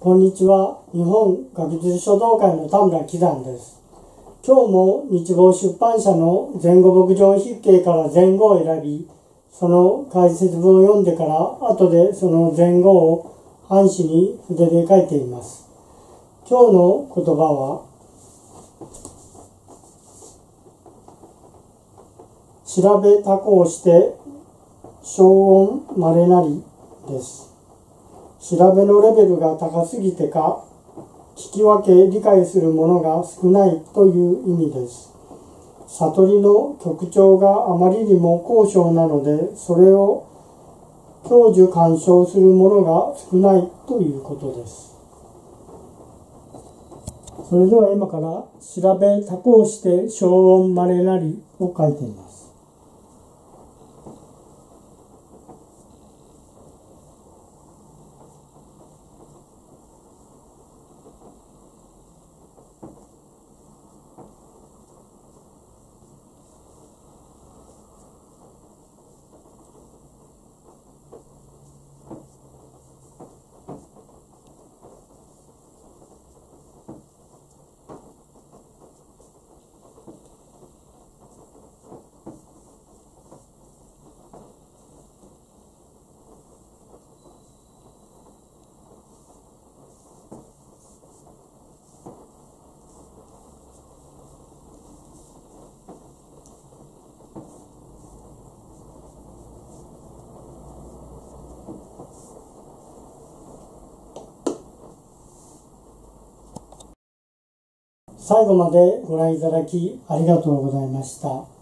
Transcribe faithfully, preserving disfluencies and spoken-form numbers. こんにちは。日本学術書道会の田村喜山です。今日も日豪出版社の前後牧場筆記から前後を選び、その解説文を読んでから、後でその前後を半紙に筆で書いています。今日の言葉は、調べ多項して、小音まれなりです。調べのレベルが高すぎてか、聞き分け理解するものが少ないという意味です。悟りの曲調があまりにも高尚なので、それを享受鑑賞するものが少ないということです。それでは今から、調べ多項して小音まれなりを書いています。最後までご覧いただきありがとうございました。